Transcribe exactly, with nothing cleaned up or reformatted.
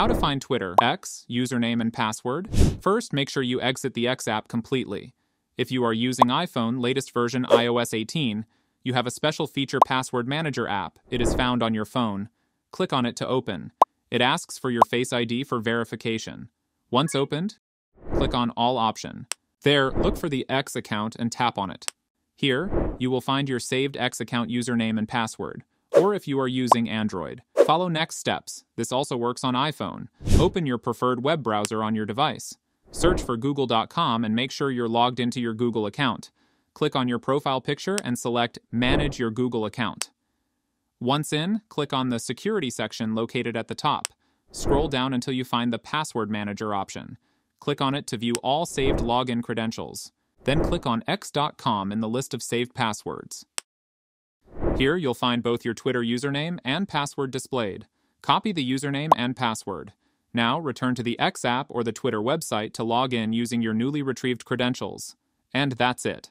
How to find Twitter, X, username and password. First, make sure you exit the X app completely. If you are using iPhone, latest version i O S eighteen, you have a special feature Password Manager app. It is found on your phone. Click on it to open. It asks for your Face I D for verification. Once opened, click on All option. There, look for the X account and tap on it. Here, you will find your saved X account username and password, or if you are using Android. Follow next steps. This also works on iPhone. Open your preferred web browser on your device. Search for google dot com and make sure you're logged into your Google account. Click on your profile picture and select Manage your Google account. Once in, click on the Security section located at the top. Scroll down until you find the Password Manager option. Click on it to view all saved login credentials. Then click on x dot com in the list of saved passwords. Here you'll find both your Twitter username and password displayed. Copy the username and password. Now return to the X app or the Twitter website to log in using your newly retrieved credentials. And that's it.